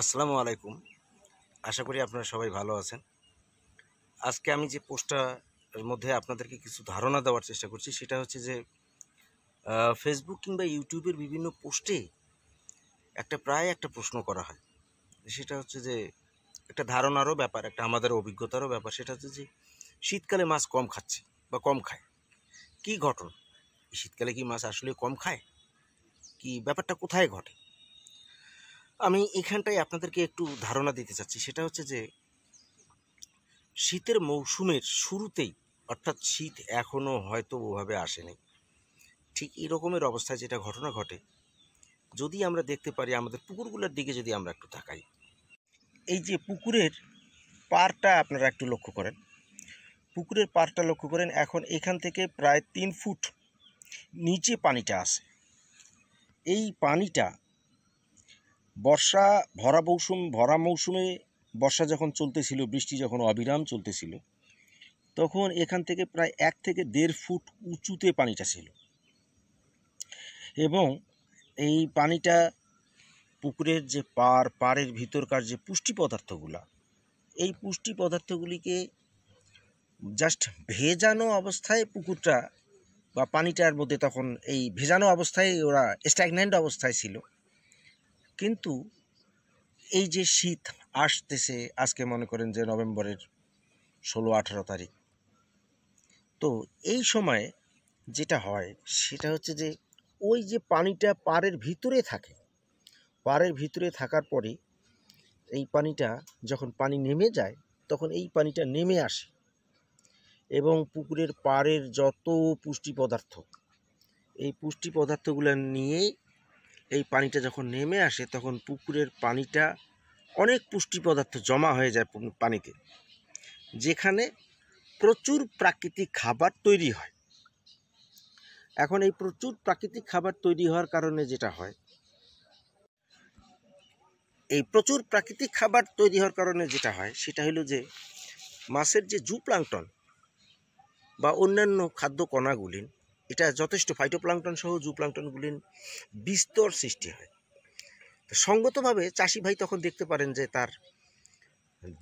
আসসালামু আলাইকুম। আশা করি আপনারা সবাই ভালো আছেন। আজকে আমি যে পোস্টটার মধ্যে আপনাদেরকে কিছু ধারণা দেওয়ার চেষ্টা করছি সেটা হচ্ছে যে ফেসবুক কিংবা ইউটিউবের বিভিন্ন পোস্টে প্রায় একটা প্রশ্ন করা হয়, সেটা হচ্ছে যে একটা ধারণারও ব্যাপার, একটা আমাদের অভিজ্ঞতারও ব্যাপার। সেটা হচ্ছে যে শীতকালে মাছ কম খাচ্ছে বা কম খায়, কি ঘটনা? শীতকালে কি মাছ আসলে কম খায়? কি ব্যাপারটা কোথায় ঘটে? আমি এখানটায় আপনাদেরকে একটু ধারণা দিতে চাচ্ছি। সেটা হচ্ছে যে শীতের মৌসুমের শুরুতেই, অর্থাৎ শীত এখনও হয়তো ওভাবে আসেনি, ঠিক এরকমের অবস্থায় যেটা ঘটনা ঘটে, যদি আমরা দেখতে পারি আমাদের পুকুরগুলোর দিকে যদি আমরা একটু তাকাই, এই যে পুকুরের পাড়টা আপনারা একটু লক্ষ্য করেন, পুকুরের পাড়টা লক্ষ্য করেন। এখন এখান থেকে প্রায় 3 ফুট নিচে পানিটা আসে। এই পানিটা বর্ষা ভরা মৌসুমে বর্ষা যখন চলতেছিল, বৃষ্টি যখন অবিরাম চলতেছিল, তখন এখান থেকে প্রায় 1 থেকে দেড় ফুট উঁচুতে পানিটা ছিল। এবং এই পানিটা পুকুরের যে পাড়ের ভিতরকার যে পুষ্টি পদার্থগুলো, এই পুষ্টি পদার্থগুলিকে জাস্ট ভেজানো অবস্থায় পুকুরটা বা পানিটার মধ্যে, তখন এই ভেজানো অবস্থায় ওরা স্ট্যাগন্যান্ট অবস্থায় ছিল। কিন্তু এই যে শীত আসতেছে, আজকে মনে করেন যে নভেম্বরের 16-18 তারিখ, তো এই সময়ে যেটা হয় সেটা হচ্ছে যে ওই যে পানিটা পাড়ের ভিতরে থাকে, পাড়ের ভিতরে থাকার পরে এই পানিটা যখন নেমে যায়, তখন এই পানিটা নেমে আসে এবং পুকুরের পাড়ের যত পুষ্টি পদার্থ, এই পুষ্টি পদার্থগুলো নিয়ে এই পানিটা যখন নেমে আসে, তখন পুকুরের পানিটা অনেক পুষ্টি পদার্থ জমা হয়ে যায় পানিতে, যেখানে প্রচুর প্রাকৃতিক খাবার তৈরি হয়। এখন এই প্রচুর প্রাকৃতিক খাবার তৈরি হওয়ার কারণে যেটা হয়, সেটা হলো যে মাছের যে জুপ্লাঙ্কটন বা অন্যান্য খাদ্য কণাগুলিন, এটা যথেষ্ট ফাইটোপ্লাঙ্কটন সহ জুপ্লাঙ্কটনগুলিন বিস্তর সৃষ্টি হয়। সঙ্গতভাবে চাষি ভাই তখন দেখতে পারেন যে তার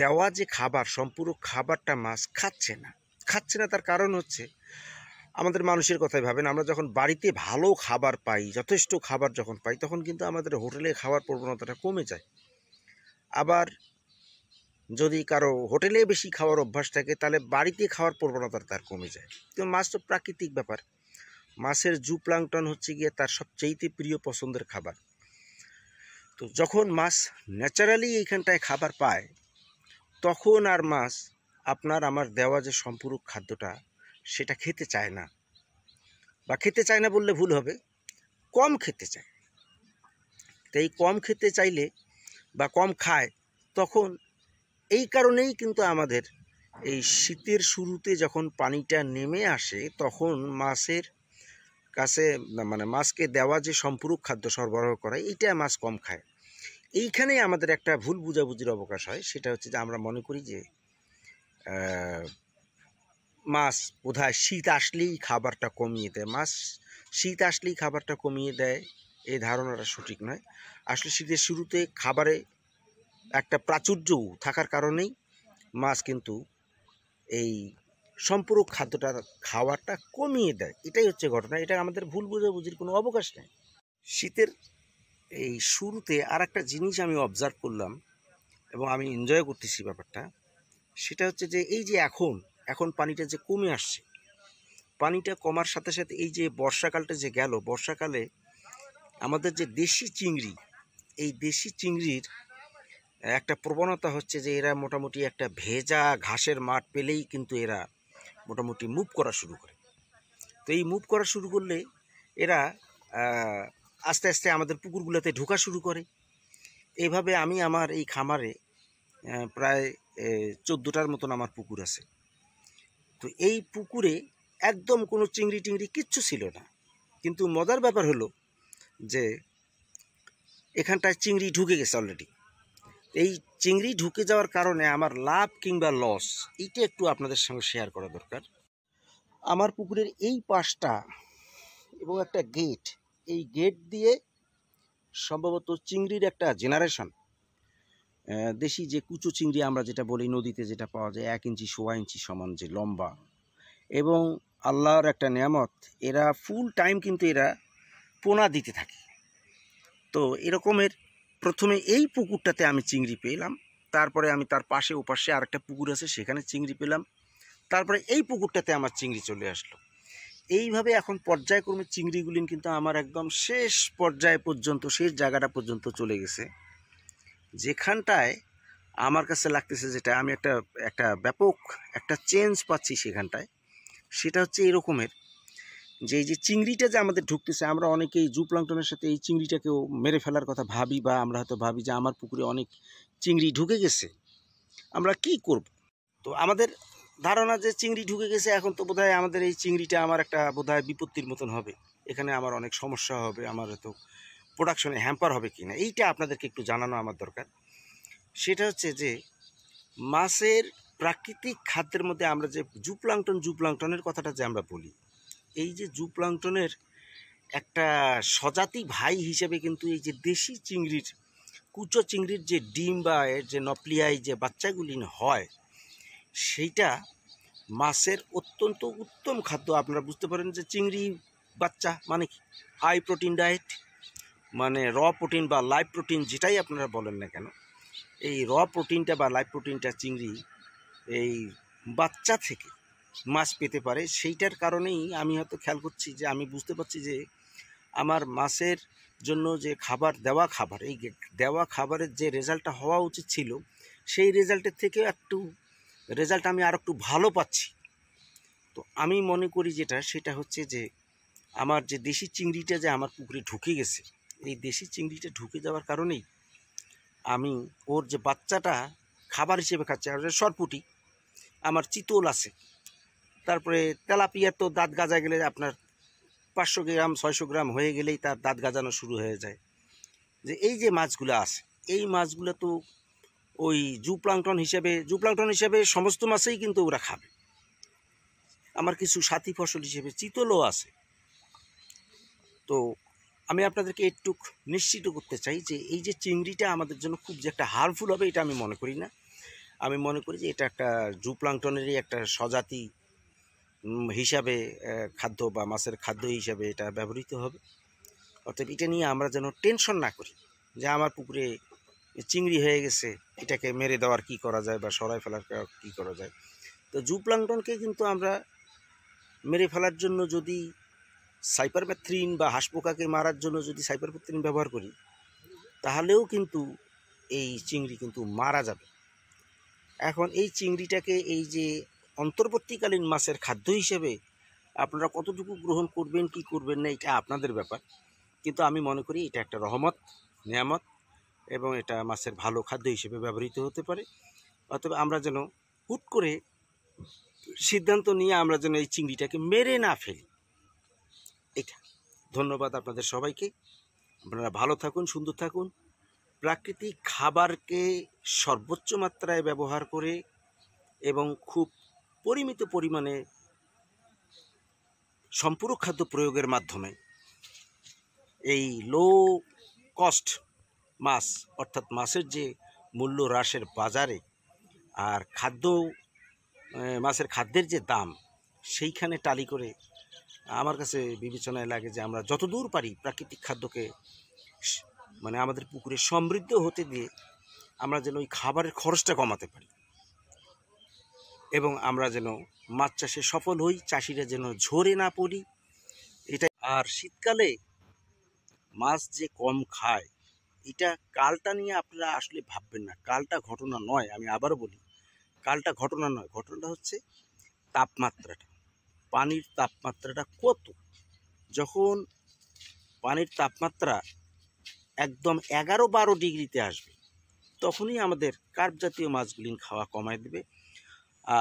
দেওয়া যে খাবার, সম্পূর্ণ খাবারটা মাছ খাচ্ছে না। তার কারণ হচ্ছে, আমাদের মানুষের কথাই ভাবেন, আমরা যখন বাড়িতে ভালো খাবার পাই, যথেষ্ট খাবার যখন পাই, তখন কিন্তু আমাদের হোটেলে খাওয়ার প্রবণতাটা কমে যায়। আবার যদি কারো হোটেলে বেশি খাওয়ার অভ্যাস থাকে, তাহলে বাড়িতে খাওয়ার প্রবণতা তার কমে যায়। কিন্তু মাছ তো প্রাকৃতিক ব্যাপার। মাছের জুপ্লাঙ্কটন হচ্ছে গিয়ে তার সবচেয়ে প্রিয় পছন্দের খাবার। তো যখন মাছ ন্যাচারালি এইখানটায় খাবার পায়, তখন আর মাছ আপনার আমার দেওয়া যে সম্পূরক খাদ্যটা সেটা খেতে চায় না, বা খেতে চায় না বললে ভুল হবে, কম খেতে চায়। তাই কম খেতে চাইলে বা কম খায়, তখন এই কারণেই কিন্তু আমাদের এই শীতের শুরুতে যখন পানিটা নেমে আসে, তখন মাছের কাছে মাছকে দেওয়া যে সম্পূরক খাদ্য সরবরাহ করা, এইটা মাছ কম খায়। এইখানেই আমাদের একটা ভুল বুঝাবুঝির অবকাশ হয়। সেটা হচ্ছে যে আমরা মনে করি যে মাছ বোধহয় শীত আসলেই খাবারটা কমিয়ে দেয়, এই ধারণাটা সঠিক নয়। আসলে শীতের শুরুতে খাবারে একটা প্রাচুর্য থাকার কারণেই মাছ কিন্তু এই সম্পূরক খাদ্যটা খাওয়াটা কমিয়ে দেয়। এটাই হচ্ছে ঘটনা। এটা আমাদের ভুল বুঝাবুঝির কোনো অবকাশ নেই। শীতের এই শুরুতে আর একটা জিনিস আমি অবজার্ভ করলাম এবং আমি এনজয় করতেছি ব্যাপারটা, সেটা হচ্ছে যে এই যে এখন পানিটা যে কমে আসছে, পানিটা কমার সাথে সাথে এই যে বর্ষাকালটা যে গেল, বর্ষাকালে আমাদের যে দেশি চিংড়ি, এই দেশি চিংড়ির একটা প্রবণতা হচ্ছে যে এরা মোটামুটি একটা ভেজা ঘাসের মাঠ পেলেই কিন্তু এরা মোটামুটি মুভ করা শুরু করে। তো এই মুভ করা শুরু করলে এরা আস্তে আস্তে আমাদের পুকুরগুলোতে ঢোকা শুরু করে। এইভাবে আমি আমার এই খামারে প্রায় 14টার মতন আমার পুকুর আছে। তো এই পুকুরে একদম কোনো চিংড়ি কিচ্ছু ছিল না, কিন্তু মজার ব্যাপার হলো যে এখানটায় চিংড়ি ঢুকে গেছে অলরেডি। এই চিংড়ি ঢুকে যাওয়ার কারণে আমার লাভ কিংবা লস, এটা একটু আপনাদের সঙ্গে শেয়ার করা দরকার। আমার পুকুরের এই পাশটা এবং একটা গেট, এই গেট দিয়ে সম্ভবত চিংড়ির একটা জেনারেশন, देशी जे कुचो चिंगड़ी आमरा जेटा बोली नदीते जेटा पावा जाए एक इंची सोया इंची समान जे लम्बा एवं आल्लाहर एक नियामत एरा फुल टाइम किन्तु एरा पोना दीते थाके। तो एरकमेर प्रथमे एई पुकुरटाते आमी चिंगड़ी पेलाम, तारपरे आमी तार पाशे ओपाशे आरेकटा पुकुर आछे सेखाने चिंगड़ी पेलाम, तारपरे एई पुकुरटाते आमार चिंगड़ी चले आसलो। এইভাবে এখন পর্যায়ক্রমে চিংড়িগুলি কিন্তু আমার একদম শেষ পর্যায় পর্যন্ত শেষ জায়গাটা পর্যন্ত চলে গেছে, যেখানটায় আমার কাছে লাগতেছে যেটা আমি একটা একটা ব্যাপক একটা চেঞ্জ পাচ্ছি সেখানটায়, সেটা হচ্ছে এরকমের যে এই যে চিংড়িটা যে আমাদের ঢুকতেছে, আমরা অনেকেই জুপ্লাঙ্কটনের সাথে এই চিংড়িটাকেও মেরে ফেলার কথা ভাবি বা আমরা হয়তো ভাবি যে আমার পুকুরে অনেক চিংড়ি ঢুকে গেছে আমরা কি করব। তো আমাদের ধারণা যে চিংড়ি ঢুকে গেছে এখন তো বোধহয় আমাদের এই চিংড়িটা আমার একটা বোধহয় বিপত্তির মতন হবে, এখানে আমার অনেক সমস্যা হবে, আমার হয়তো প্রোডাকশনে হ্যাম্পার হবে কি না, এইটা আপনাদেরকে একটু জানানো আমার দরকার। সেটা হচ্ছে যে মাছের প্রাকৃতিক খাদ্যের মধ্যে আমরা যে জুপ্লাঙ্কটন জুপ্লাঙ্কটনের কথাটা যে আমরা বলি, এই যে জুপ্লাঙ্কটনের একটা স্বজাতি ভাই হিসেবে কিন্তু এই যে দেশি চিংড়ির কুচো চিংড়ির যে ডিম বা এর যে নপ্লিয়ায় যে বাচ্চাগুলি হয় সেইটা মাছের অত্যন্ত উত্তম খাদ্য। আপনারা বুঝতে পারেন যে চিংড়ি বাচ্চা মানে কি হাই প্রোটিন ডায়েট, মানে র প্রোটিন বা লাইভ প্রোটিন যেটাই আপনারা বলেন না কেন, এই র প্রোটিনটা বা লাইভ প্রোটিনটা চিংড়ি এই বাচ্চা থেকে মাছ পেতে পারে। সেইটার কারণেই আমি হয়তো খেয়াল করছি যে আমি বুঝতে পারছি যে আমার মাছের জন্য যে খাবার দেওয়া খাবার এই দেওয়া খাবারের যে রেজাল্টটা হওয়া উচিত ছিল সেই রেজাল্টের থেকেও একটু রেজাল্ট আমি আর একটু ভালো পাচ্ছি। তো আমি মনে করি যেটা সেটা হচ্ছে যে আমার যে দেশি চিংড়িটা যে আমার পুকুরে ঢুকে গেছে, এই দেশি চিংড়িটা ঢুকে যাওয়ার কারণেই আমি ওর যে বাচ্চাটা খাবার হিসেবে খাচ্ছি, আর সরপুটি আমার চিতল আছে, তারপরে তেলাপিয়ার তো দাঁত গাজা গেলে আপনার 500 গ্রাম 600 গ্রাম হয়ে গেলেই তার দাঁত গাজানো শুরু হয়ে যায়, যে এই যে মাছগুলো আছে এই মাছগুলো তো ওই জুপ্লাঙ্কটন হিসেবে সমস্ত মাছেই কিন্তু ওরা খাবে। আমার কিছু সাথী ফসল হিসেবে চিতলও আছে। তো আমি আপনাদেরকে একটু নিশ্চিত করতে চাই যে এই যে চিংড়িটা আমাদের জন্য খুব যে একটা হার্মফুল হবে এটা আমি মনে করি না। আমি মনে করি যে এটা একটা জুপ্লাঙ্কটনেরই একটা স্বজাতি হিসাবে খাদ্য বা মাছের খাদ্য হিসাবে এটা ব্যবহৃত হবে। অর্থাৎ এটা নিয়ে আমরা যেন টেনশন না করি যে আমার পুকুরে চিংড়ি হয়ে গেছে এটাকে মেরে দেওয়ার কী করা যায় বা সরায় ফেলার কী করা যায়। তো জুপ্লাঙ্কটনকে কিন্তু আমরা মেরে ফেলার জন্য যদি সাইপারমেথ্রিন বা হাঁসপোকাকে মারার জন্য যদি সাইপারমেথ্রিন ব্যবহার করি তাহলেও কিন্তু এই চিংড়ি কিন্তু মারা যাবে। এখন এই চিংড়িটাকে এই যে অন্তর্বর্তীকালীন মাছের খাদ্য হিসেবে আপনারা কতটুকু গ্রহণ করবেন কি করবেন না এটা আপনাদের ব্যাপার, কিন্তু আমি মনে করি এটা একটা রহমত নিয়ামত এবং এটা মাছের ভালো খাদ্য হিসেবে ব্যবহৃত হতে পারে। অথবা আমরা যেন হুট করে সিদ্ধান্ত নিয়ে আমরা যেন এই চিংড়িটাকে মেরে না ফেলি। এটা ধন্যবাদ আপনাদের সবাইকে। আপনারা ভালো থাকুন, সুন্দর থাকুন, প্রাকৃতিক খাবারকে সর্বোচ্চ মাত্রায় ব্যবহার করে এবং খুব পরিমিত পরিমাণে সম্পূরক খাদ্য প্রয়োগের মাধ্যমে এই লো কস্ট মাছ অর্থাৎ মাছের যে মূল্য হ্রাসের বাজারে আর খাদ্য মাছের খাদ্যের যে দাম সেইখানে টালি করে আমার কাছে বিবেচনায় লাগে যে আমরা যতদূর পারি প্রাকৃতিক খাদ্যকে মানে আমাদের পুকুরে সমৃদ্ধ হতে দিয়ে আমরা যেন ওই খাবারের খরচটা কমাতে পারি এবং আমরা যেন মাছ চাষে সফল হই, চাষিরা যেন ঝরে না পড়ি এটাই। আর শীতকালে মাছ যে কম খায় এটা কালটা নিয়ে আপনারা আসলে ভাববেন না, কালটা ঘটনা নয়। আমি আবারও বলি, কালটা ঘটনা নয়, ঘটনাটা হচ্ছে তাপমাত্রাটা, পানির তাপমাত্রাটা কত। যখন পানির তাপমাত্রা একদম 11-12 ডিগ্রিতে আসবে তখনই আমাদের কার্প জাতীয় মাছগুলি খাওয়া কমায় দেবে।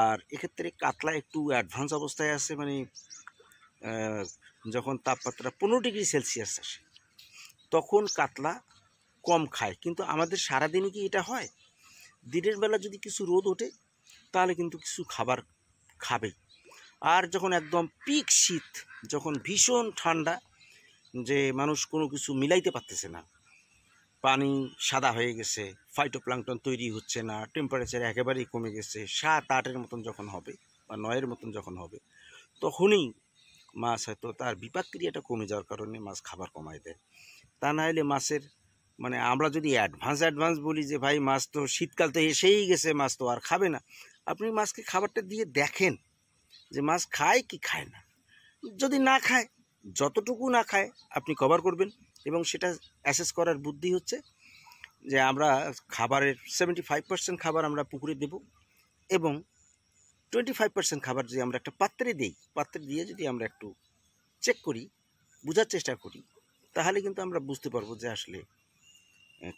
আর এক্ষেত্রে কাতলা একটু অ্যাডভান্স অবস্থায় আছে, মানে যখন তাপমাত্রা 15 ডিগ্রি সেলসিয়াস আসে তখন কাতলা কম খায়। কিন্তু আমাদের সারাদিনই কি এটা হয়? দিনের বেলা যদি কিছু রোদ ওঠে তাহলে কিন্তু কিছু খাবার খাবে। আর যখন একদম পিক শীত, যখন ভীষণ ঠান্ডা যে মানুষ কোনো কিছু মিলাইতে পারতেছে না, पानी सादा हो गेছে फाइटोप्लैंकटन तैरि হচ্ছে না टेम्पारेचर एकेबारे कमे गेছে 7-8 मतन যখন হবে বা 9 मतन যখন হবে তখনই মাছ হয়তো তার বিপাক ক্রিয়াটা কমে যাওয়ার কারণে মাছ খাবার কমায় দেয়। তা না হলে মাছের মানে আমরা যদি অ্যাডভান্স বলি যে ভাই মাছ তো শীতকাল তো এসেই গেছে মাছ তো আর খাবে না, আপনি মাছকে খাবারটা দিয়ে দেখেন যে মাছ খায় কি খায় না। যদি না খায় যতটুকু না খায় আপনি কভার করবেন এবং সেটা অ্যাসেস করার বুদ্ধি হচ্ছে যে আমরা খাবারের 75% খাবার আমরা পুকুরে দেব এবং 25% খাবার যদি আমরা একটা পাত্রে দিই, পাত্রে দিয়ে যদি আমরা একটু চেক করি বোঝার চেষ্টা করি তাহলে কিন্তু আমরা বুঝতে পারবো যে আসলে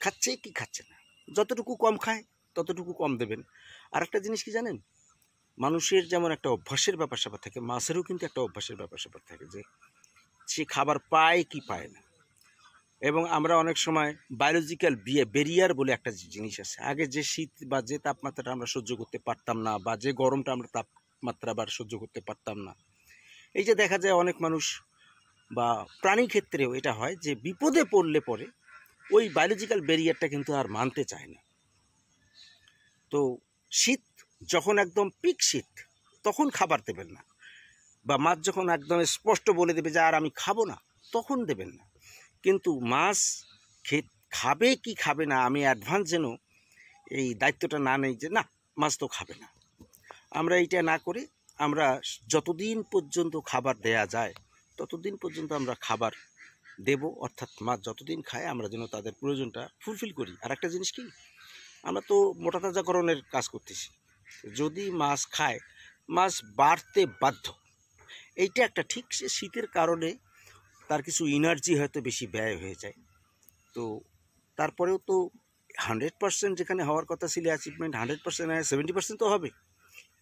খাচ্ছে কি খাচ্ছে না। যতটুকু কম খায় ততটুকু কম দেবেন। আর একটা জিনিস কি জানেন, মানুষের যেমন একটা অভ্যাসের ব্যাপার স্যাপার থাকে মাছেরও কিন্তু একটা অভ্যাসের ব্যাপার স্যাপার থাকে যে সে খাবার পায় কি পায় না। এবং আমরা অনেক সময় বায়োলজিক্যাল ব্যারিয়ার বলে একটা জিনিস আছে, আগে যে শীত বা যে তাপমাত্রাটা আমরা সহ্য করতে পারতাম না বা যে গরমটা আমরা তাপমাত্রা আবার সহ্য করতে পারতাম না, এই যে দেখা যায় অনেক মানুষ বা প্রাণী ক্ষেত্রেও এটা হয় যে বিপদে পড়লে পরে ওই বায়োলজিক্যাল ব্যারিয়ারটা কিন্তু আর মানতে চায় না। তো শীত যখন একদম পিক শীত তখন খাবার দেবেন না, বা মাছ যখন একদম স্পষ্ট বলে দেবে যে আর আমি খাবো না তখন দেবেন না। কিন্তু মাছ খাবে কি খাবে না আমি অ্যাডভান্স যেন এই দায়িত্বটা না নেই যে না মাছ তো খাবে না, আমরা এটা না করে আমরা যতদিন পর্যন্ত খাবার দেয়া যায় ততদিন পর্যন্ত আমরা খাবার দেব, অর্থাৎ মাছ যতদিন খায় আমরা যেন তাদের প্রয়োজনটা ফুলফিল করি। আর একটা জিনিস কি, আমরা তো মোটা তাজাকরণের কাজ করতেছি, যদি মাছ খায় মাছ বাড়তে বাধ্য। এইটা একটা ঠিক সে শীতের কারণে তার কিছু এনার্জি হয়তো বেশি ব্যয় হয়ে যায়, তো তারপরেও তো 100% যেখানে হওয়ার কথা ছিল অ্যাচিভমেন্ট 100% হয় 70% তো হবে,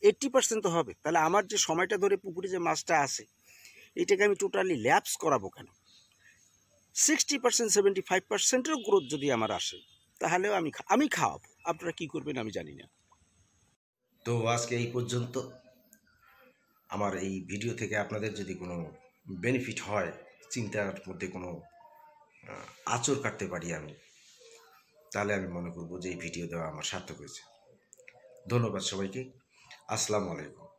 80% তো হবে। তাহলে আমার যে সময়টা ধরে পুকুরে যে মাছটা আসে এটাকে আমি টোটালি ল্যাপস করাবো কেন? 60% 75%-এর গ্রোথ যদি আমার আসে তাহলেও আমি খাওয়াবো। আপনারা কী করবেন আমি জানি না। তো আজকে এই পর্যন্ত। আমার এই ভিডিও থেকে আপনাদের যদি কোনো বেনিফিট হয়, চিন্তার মধ্যে কোনো আঁচড় কাটতে পারি আমি, তাহলে আমি মনে করব যে এই ভিডিও দেওয়া আমার সার্থক হয়েছে। ধন্যবাদ সবাইকে। আসসালামু আলাইকুম।